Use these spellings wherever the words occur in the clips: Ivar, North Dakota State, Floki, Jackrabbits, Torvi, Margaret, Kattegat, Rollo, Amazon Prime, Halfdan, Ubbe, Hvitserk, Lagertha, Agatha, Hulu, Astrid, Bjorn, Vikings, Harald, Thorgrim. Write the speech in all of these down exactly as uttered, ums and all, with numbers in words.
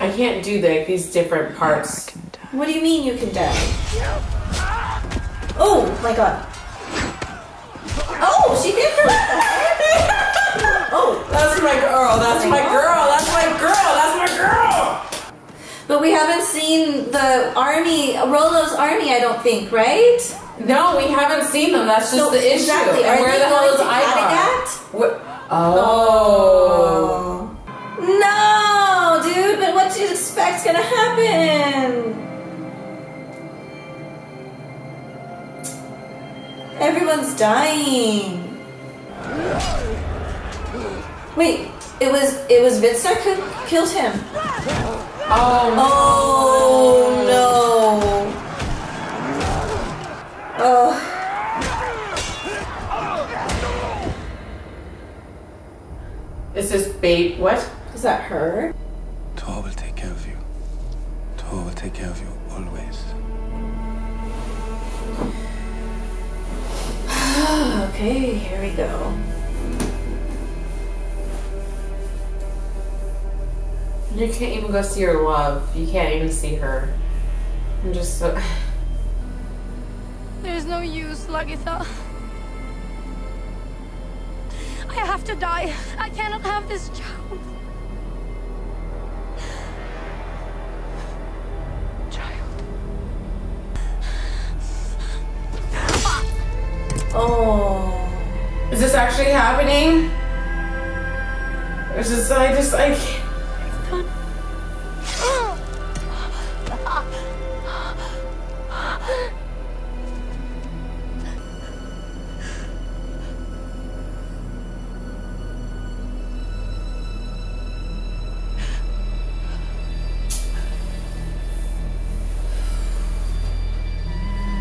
I can't do the, these different parts. What do you mean you can die? Oh my god. Oh, she did her. Oh, that's my girl. That's my girl. That's my girl. That's my girl. But we haven't seen the army, Rollo's army, I don't think, right? No, we haven't seen them. That's just so, the issue. Exactly. And Are where the hell is Ivar? Oh. No, dude, but what do you expect's gonna happen? Everyone's dying. Wait, it was it was Hvitserk who killed him. Oh no. Oh no. Oh. Is this bait? What? Is that her? Tor will take care of you. Tor will take care of you always. Okay, here we go. You can't even go see her love. You can't even see her. I'm just so... There's no use, Lagertha. I have to die. I cannot have this child. Oh, is this actually happening? It's just, I just, I can't.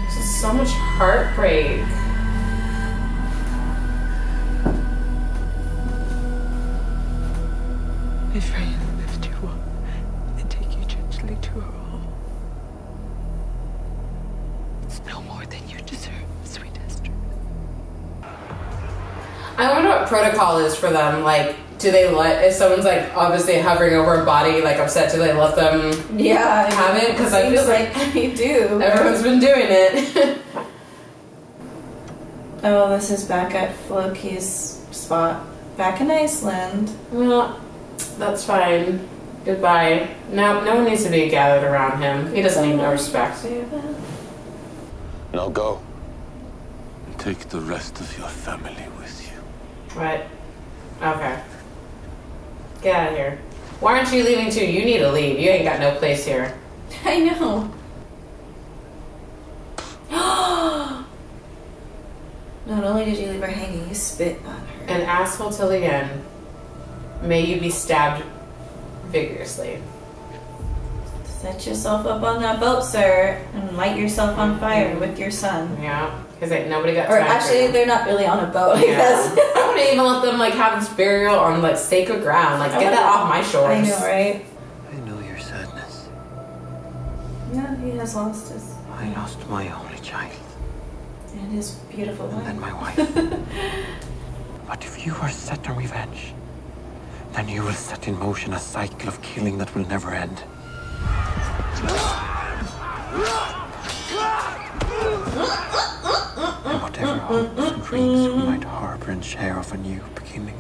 There's just so much heartbreak. Protocol is for them, like, do they let, if someone's like obviously hovering over a body, like upset, do they let them yeah have it? Because I feel like they do. Everyone's been doing it. Oh, this is back at Floki's spot, back in Iceland. Well, that's fine. Goodbye. No, no one needs to be gathered around him. He doesn't need no respect. Now go and take the rest of your family with you. Right. Okay. Get out of here. Why aren't you leaving too? You need to leave. You ain't got no place here. I know. Not only did you leave her hanging, you spit on her. An asshole till the end. May you be stabbed vigorously. Set yourself up on that boat, sir, and light yourself on fire with your son. Yeah. Because like, nobody got or actually, they're not really on a boat, I yeah. guess. I wouldn't even let them like have this burial on like sacred ground. Like, I get that off my shores. I know, right? I know your sadness. Yeah, he has lost his... I lost my only child. And his beautiful wife. And then my wife. But if you are set on revenge, then you will set in motion a cycle of killing that will never end. And whatever hopes and dreams we might harbor and share of a new beginning,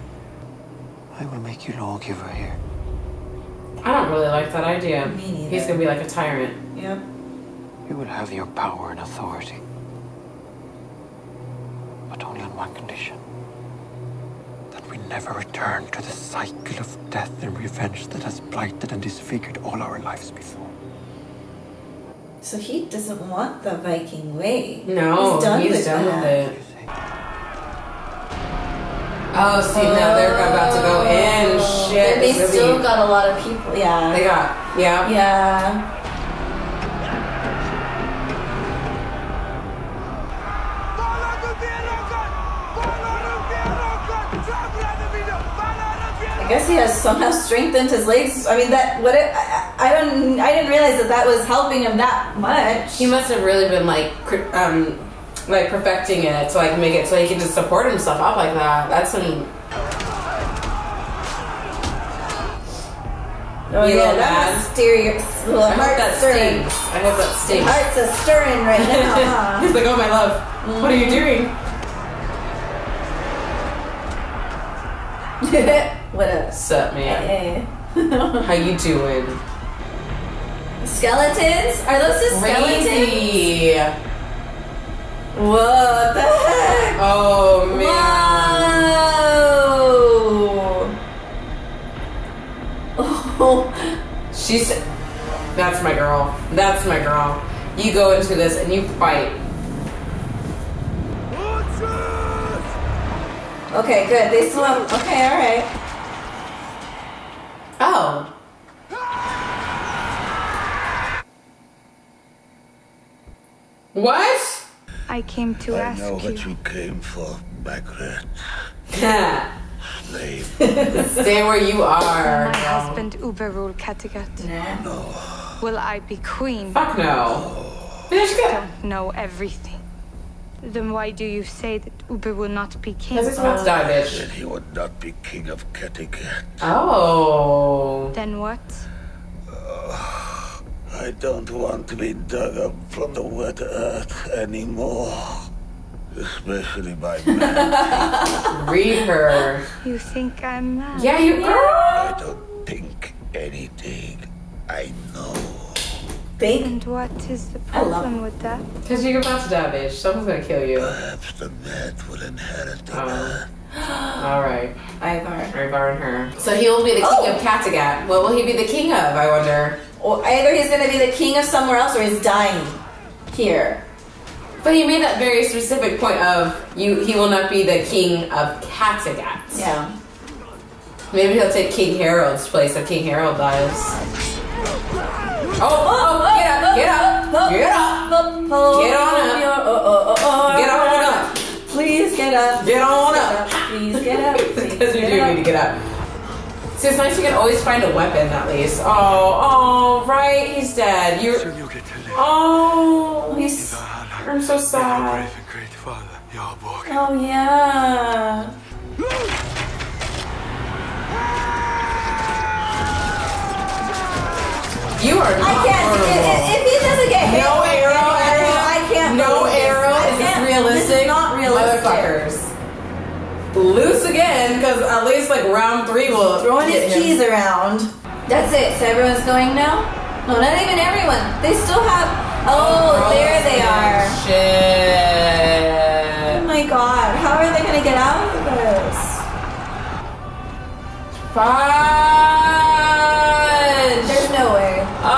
I will make you lawgiver here. I don't really like that idea. Me neither. He's gonna be like a tyrant. Yep. You will have your power and authority, but only on one condition: that we never return to the cycle of death and revenge that has blighted and disfigured all our lives before. So he doesn't want the Viking way. No, he's done, he's with, done with it. Oh, see, oh. Now they're about to go in. Shit. And they really still got a lot of people. Yeah. They got, yeah. Yeah. I guess he has somehow strengthened his legs. I mean, that, what it, I, I don't. I didn't realize that that was helping him that much. He must have really been like, um, like perfecting it to like make it so he can just support himself up like that. That's some. Oh, you yeah, that's mysterious. I hope that stirring. Stinks. I hope that stinks. Hearts are stirring right now. Huh? He's like, oh my love, mm. what are you doing? What up? Sup, man? Hey. How you doing? Skeletons? Are those the skeletons? Crazy. What the heck? Oh, man. Whoa. Oh. She said, that's my girl. That's my girl. You go into this and you fight. Okay, good. They swim. Okay, all right. Oh. What? I came to I ask you. I know what you came for, Margaret. Slave. Stay where you are. Will my no. husband Ubbe rule Kattegat? No. no. Will I be queen? Fuck no. no. I don't know everything. Then why do you say that Ubbe will not be king? That's not Davish. Then he would not be king of Kattegat. Oh. Then what? Uh, I don't want to be dug up from the wet earth anymore. Especially by men. Read her. You think I'm mad? Yeah, you are. I don't think anything. I know. Big. And what is the problem with that? Because you're about to die, bitch. Someone's gonna kill you. Perhaps the man will inherit the earth. All right. Ivar. Ivar and her. So he will be the king oh. of Kattegat. What will he be the king of, I wonder? Well, either he's gonna be the king of somewhere else or he's dying here. But he made that very specific point of you. He will not be the king of Kattegat. Yeah. Maybe he'll take King Harald's place if King Harald dies. Oh, oh, oh, get up, get up, get up, get on up, get on up. Please get up. Get on up. Please get up. Because we do need to get up. See, it's nice you can always find a weapon at least. Oh, oh, right, he's dead. You're. Oh, he's. I'm so sad. Oh, yeah. You are not I can't, if, if he doesn't get hit, no arrow, arrow, I can't. No arrow is realistic. This is not realistic. Motherfuckers. Loose again, because at least like round three will. Throwing his him. keys around. That's it. So everyone's going now? No, not even everyone. They still have. Oh, oh there they are. Shit. Oh my god. How are they going to get out of this? Fudge. There's no way. Oh!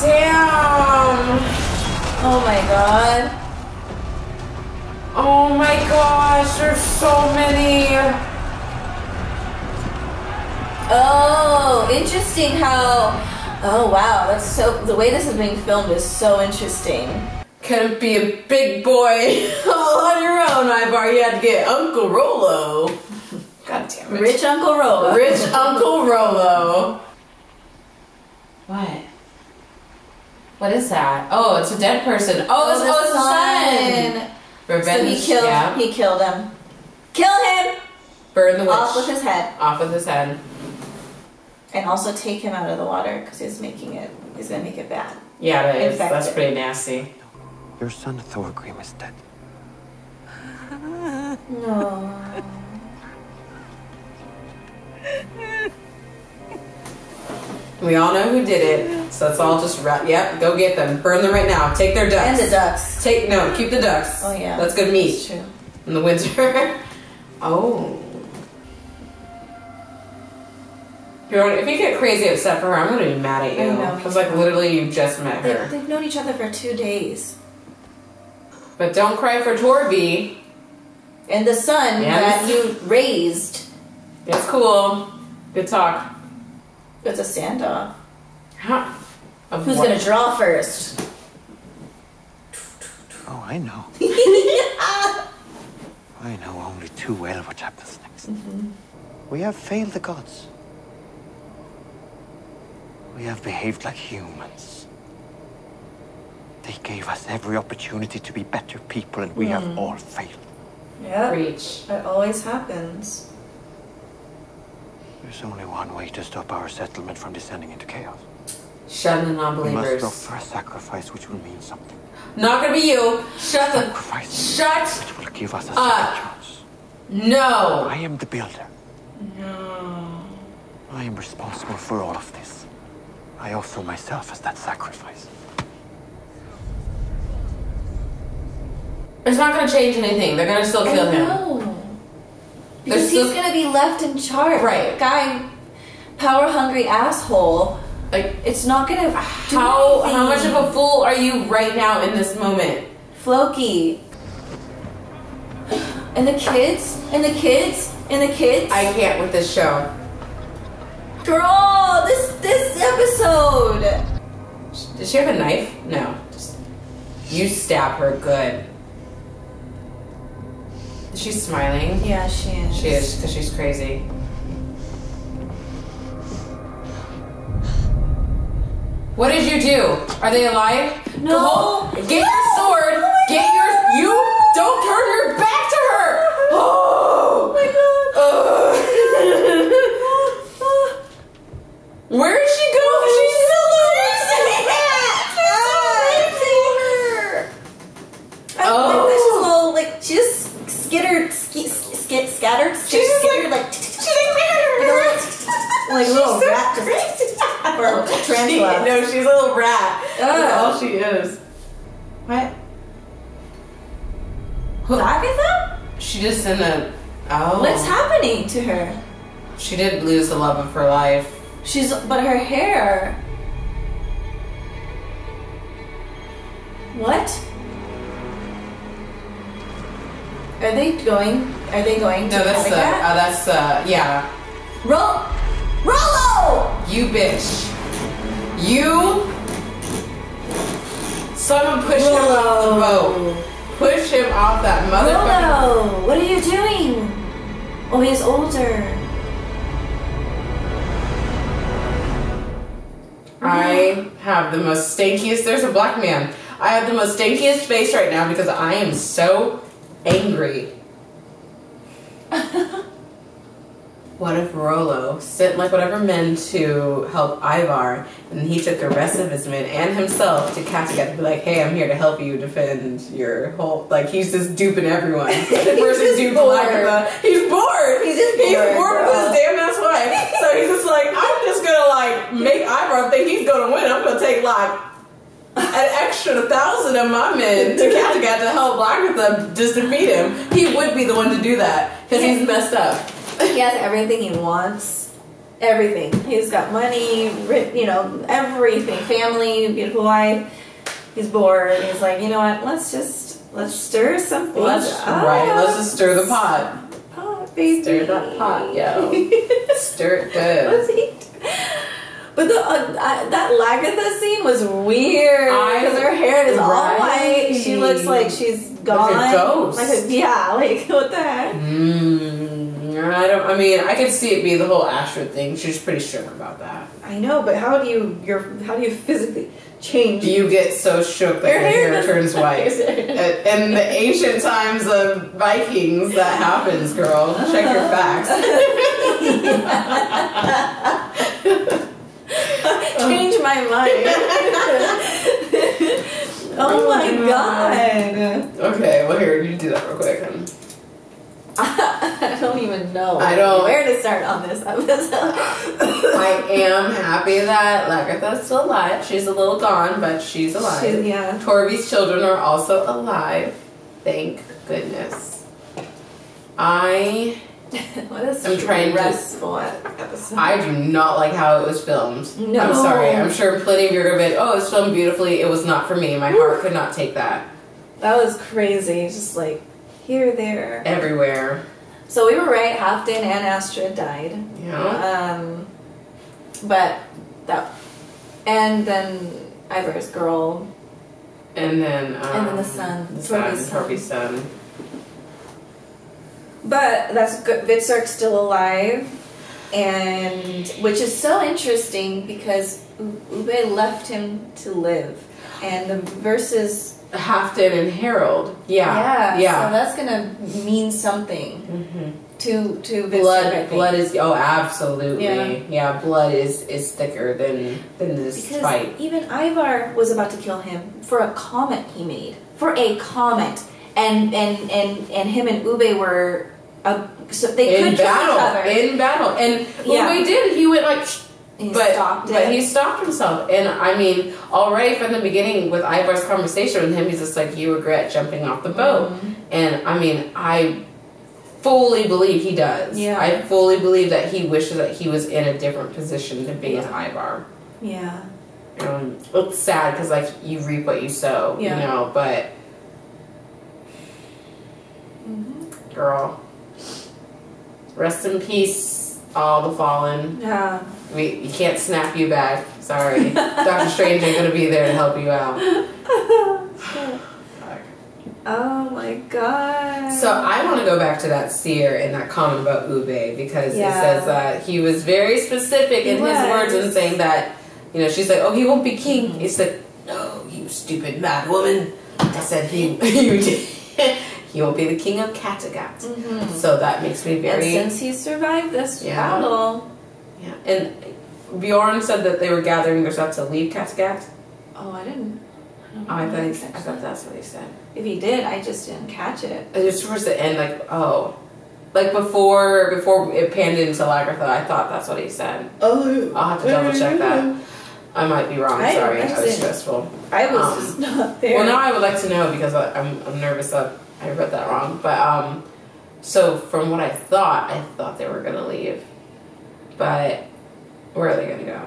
Damn! Oh my god. Oh my gosh, there's so many. Oh, interesting how. Oh wow, that's so. The way this is being filmed is so interesting. Couldn't be a big boy all on your own, Ivar. You had to get Uncle Rollo. God damn it. Rich Uncle Rollo. Rich Uncle Rollo. What? What is that? Oh, it's a dead person. Oh, oh it's, oh, it's son. Son. Revenge. So he killed. Yeah. He killed him. Kill him. Burn the witch. Off with his head. Off with his head. And also take him out of the water because he's making it. He's gonna make it bad. Yeah, that is, that's pretty nasty. Your son Thorgrim is dead. No. We all know who did it, so it's all just wrap. Yep, go get them. Burn them right now. Take their ducks. And the ducks. Take no, keep the ducks. Oh yeah. That's good meat. That's true. In the winter. Oh. You know, if you get crazy upset for her, I'm gonna be mad at you. Because like literally you just met her. They, they've known each other for two days. But don't cry for Torvi. And the son yes. that you raised. That's cool. Good talk. It's a standoff. Huh. Of Who's what? Gonna draw first? Oh, I know. I know only too well what happens next. Mm-hmm. We have failed the gods. We have behaved like humans. They gave us every opportunity to be better people, and we mm. have all failed. Yeah, it always happens. There's only one way to stop our settlement from descending into chaos. Shun the non-believers. We must offer a sacrifice which will mean something. Not gonna be you. Shut the sacrifice. Shut. It will give us a second chance. No. I am the builder. No. I am responsible for all of this. I offer myself as that sacrifice. It's not gonna change anything. They're gonna still kill him. No. Because still... he's gonna be left in charge. Right. Guy, power hungry asshole. Like, it's not gonna. How how much of a fool are you right now in this moment, Floki? And the kids, and the kids, and the kids. I can't with this show, girl. This this episode. Does she have a knife? No. Just you stab her good. She's smiling. Yeah, she is. She is because she's crazy. What did you do? Are they alive? No. Hold, get no. your sword. Oh get God. your. You don't turn your back to her. Oh, oh my God. Oh. Where did she go? Oh, she's still losing her. I oh. think she's a little like she just skittered, ski, skit, scattered. She's skittered like. Like a little rat. Or she, no, she's a little rat. Oh. That's all she is. What? Who? Agatha? She just in a... Oh. What's happening to her? She did lose the love of her life. She's... But her hair... What? Are they going... Are they going to... No, that's the... Uh, oh, that's the... Uh, yeah. Roll... Rollo! You bitch. You someone push Rollo. him off the boat. Push him off that motherfucker. Rollo, what are you doing? Oh, he's older. I have the most stankiest there's a black man. I have the most stankiest face right now because I am so angry. What if Rollo sent like whatever men to help Ivar, and he took the rest of his men and himself to Kattegat to be like, "Hey, I'm here to help you defend your whole." Like he's just duping everyone. The person duped Lagertha. He's bored. He's just he's bored, bored with his damn ass wife. So he's just like, I'm just gonna like make Ivar think he's gonna win. I'm gonna take like an extra thousand of my men to Kattegat to help Lagertha just defeat him. He would be the one to do that because he's messed up. He has everything he wants. Everything. He's got money, you know, everything. Family, beautiful wife. He's bored. He's like, you know what? Let's just let's stir something. Let's, up. Right. Let's just stir the pot. Pot, baby. Stir that pot, yo. Stir it good. Let's eat. But the, uh, I, that Lagertha scene was weird because her hair is right. all white. She looks like she's gone. Like a ghost. Like a, yeah. Like what the heck? Mm. I don't. I mean, I could see it be the whole Astrid thing. She's pretty sure about that. I know, but how do you? Your how do you physically change? Do you get so shook that your, your hair, hair turns white? In the ancient times of Vikings, that happens, girl. Check your facts. Change my mind. Oh my God. Okay, well here, you do that real quick. I don't even know I don't, where to start on this episode. I am happy that Lagertha's still alive. She's a little gone, but she's alive. She, yeah. Torvi's children are also alive. Thank goodness. I what is I'm trying restful to episode. I do not like how it was filmed. No. I'm sorry. I'm sure plenty of you are going to be, oh, it's filmed beautifully. It was not for me. My heart could not take that. That was crazy. Just like here, there, everywhere. So we were right. Halfdan and Astrid died. Yeah. Um, but that, and then Ivar's girl, and then um, and then the son, the son, Torvi's son. But that's good. Hvitserk's still alive, and which is so interesting because Ubbe left him to live, and the verses Halfdan and Harald. Yeah. Yeah. Yeah. So that's gonna mean something mm-hmm. to to Hvitserk, blood. I think. Blood is oh absolutely yeah. yeah blood is is thicker than than this because fight. Even Ivar was about to kill him for a comment he made for a comment and and and and him and Ubbe were uh, so they in could battle kill each other. in battle and yeah. Ubbe did he went like. He but, stopped but he stopped himself, and I mean, already from the beginning with Ivar's conversation with him, he's just like, "You regret jumping off the boat," mm-hmm. and I mean, I fully believe he does. Yeah, I fully believe that he wishes that he was in a different position to be yeah. with Ivar. Yeah, um, it's sad because like you reap what you sow, yeah. you know. But mm-hmm. girl, rest in peace, all the fallen. Yeah. We, we can't snap you back. Sorry. Doctor Strange ain't going to be there to help you out. Oh my god. So I want to go back to that seer and that comment about Ubbe because yeah. it says that he was very specific in yes. his words and saying that, you know, she's like, oh, he won't be king. Mm-hmm. It's like, no, you stupid mad woman. I said, he, you did. He will be the king of Kattegat. Mm-hmm. So that makes me very... And since he survived this yeah. battle... Yeah. And Bjorn said that they were gathering themselves to leave Kattegat. Oh, I didn't. I, don't oh, I, thought, he, I thought that's what he said. If he did, I just didn't catch it. It was towards the end, like, oh. Like, before before it panned into Lagertha, I thought that's what he said. Oh. I'll have to double check that. I might be wrong, I, sorry. I, I was stressful. I was um, just not there. Well, now I would like to know because I, I'm, I'm nervous that I read that wrong. But, um, so from what I thought, I thought they were going to leave. But where are they going to go?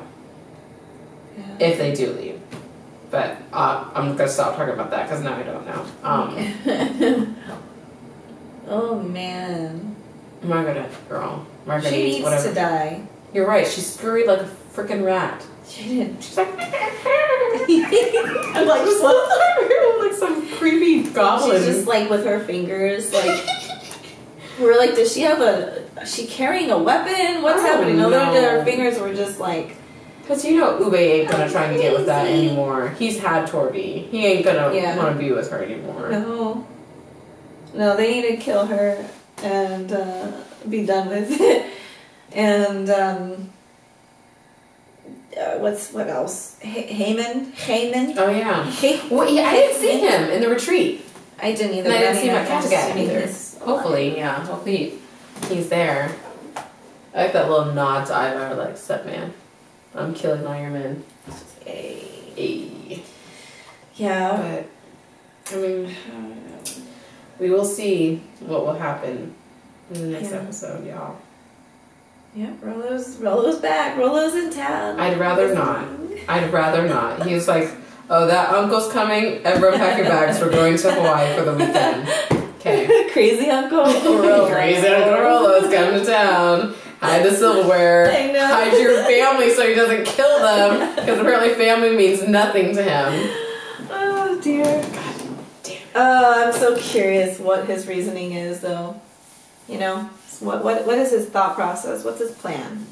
Yeah. If they do leave. But uh, I'm going to stop talking about that because now I don't know. Um, oh, man. Margaret, girl. Margaret she needs whatever. to die. You're right. She scurried like a freaking rat. She didn't. She's like... I'm like, just like some creepy goblin. She's just like with her fingers. like We're like, does she have a... Is she carrying a weapon? What's oh, happening? No, no. Her fingers were just like... Because you know Ubbe ain't going to try and get with that anymore. He's had Torvi. He ain't going to yeah. want to be with her anymore. No. No, they need to kill her and uh, be done with it. And, um... Uh, what's... What else? H Haman? Haman? Oh, yeah. H well, yeah I didn't see him in the retreat. I didn't either. And I didn't see him at Kattegat either. Hopefully, yeah. Hopefully... He's there. I like that little nod to Ivar, like, step man. I'm killing all your men. Ay. Ay. Yeah. But, I mean, we will see what will happen in the next yeah. episode, y'all. Yeah, Rollo's, Rollo's back. Rollo's in town. I'd rather not. I'd rather not. He was like, oh, that uncle's coming. Everyone pack your bags. We're going to Hawaii for the weekend. Okay. Crazy Uncle Rollo. Crazy Uncle Rollo's coming to town. Hide the silverware. I know. Hide your family so he doesn't kill them. Because apparently family means nothing to him. Oh, dear. God damn it. Oh, I'm so curious what his reasoning is, though. You know? What, what, what is his thought process? What's his plan?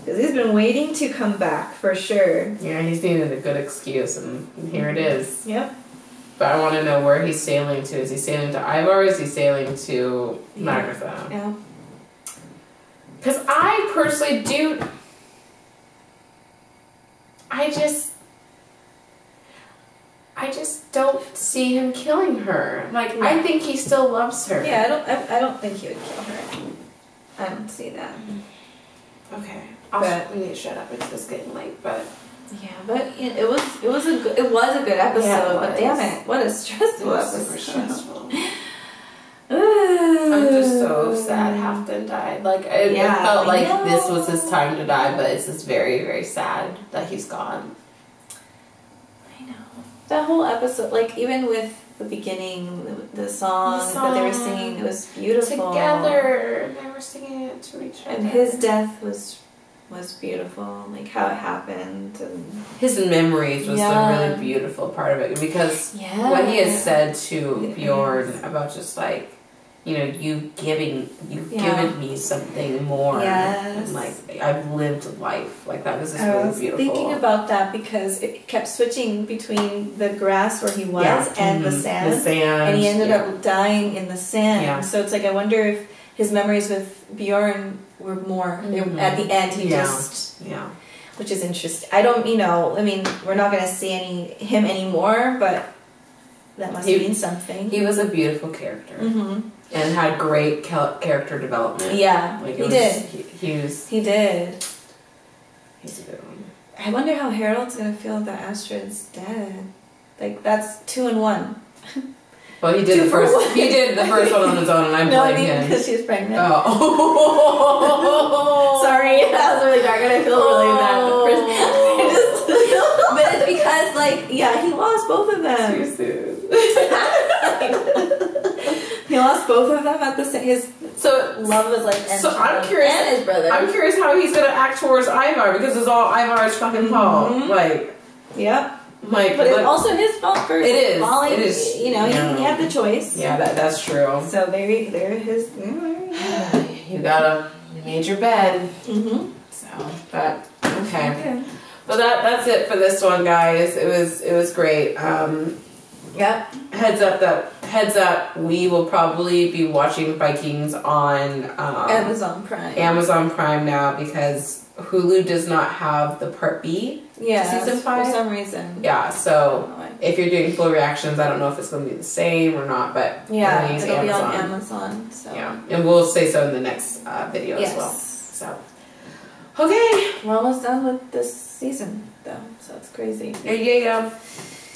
Because he's been waiting to come back, for sure. Yeah, he's needed a good excuse, and here it is. Yep. But I want to know where he's sailing to. Is he sailing to Ivar? Is he sailing to Lagertha? Yeah. Because yeah. I personally do... I just... I just don't see him killing her. Like, yeah. I think he still loves her. Yeah, I don't, I, I don't think he would kill her. I don't see that. Okay. But, we need to shut up. It's just getting late, but... Yeah, but it was it was a good, it was a good episode. Yeah, but damn it, what a stressful it was episode! Super stressful. I'm just so sad Halfdan died. Like it, yeah, it felt I like know. This was his time to die, but it's just very very sad that he's gone. I know that whole episode, like even with the beginning, the, the, song, the song that they were singing, it was beautiful together. They were singing it to each other, and his death was. was beautiful, like how it happened. And his memories was yeah. the really beautiful part of it because yeah. what he has said to Bjorn about just like you know, you giving, you've yeah. given me something more. Yes. And like, I've lived life. Like, that was just I really was beautiful. I was thinking about that because it kept switching between the grass where he was yeah. and mm-hmm. the sand. The sand. And he ended yeah. up dying in the sand. Yeah. So it's like, I wonder if his memories with Bjorn were more. Mm-hmm. At the end, he yeah. just... Yeah. Which is interesting. I don't, you know, I mean, we're not going to see any him anymore, but that must he, mean something. He was a beautiful character. Mm-hmm. And had great character development. Yeah, like he was, did. He, he was. He did. He's a good one. I wonder how Harald's gonna feel that Astrid's dead. Like, that's two in one. Well, he did two the first. He did the first one on his own, and I'm no, I blame mean, him because she was pregnant. Oh, sorry, that was really dark, and I feel really oh. bad. But, first, I just, but it's because, like, yeah, he lost both of them too soon. He lost both of them at the same. His so love was like. So I'm curious. And his brother. I'm curious how he's gonna act towards Ivar, because it's all Ivar's fucking fault. Mm-hmm. Like. Yep. Like, but, but it's also his fault for it is. Falling, it is. You know, yeah. he, he had the choice. Yeah, that that's true. So there, there his. You gotta. You made your bed. Mm-hmm. So, but okay. okay. Well, that that's it for this one, guys. It was it was great. Um, Yep. Heads up that heads up we will probably be watching Vikings on um, Amazon Prime. Amazon Prime now, because Hulu does not have the Part B yeah, to season five. For some reason. Yeah, so if you're doing full reactions, I don't know if it's gonna be the same or not, but yeah, it'll Amazon. be on Amazon. So yeah. And we'll say so in the next uh, video yes. as well. So okay. We're almost done with this season though, so it's crazy. Yeah, yeah, yeah.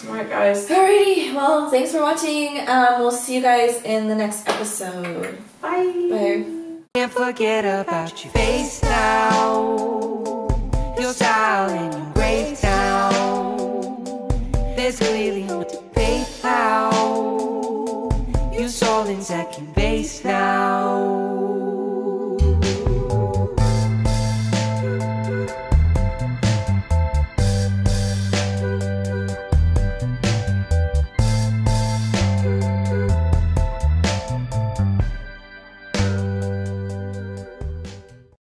Alright, guys. Alrighty. Well, thanks for watching. Um, we'll see you guys in the next episode. Bye. Bye. Can't forget about your face now. Your style and your grave now. There's clearly no debate now. Your soul in second base now.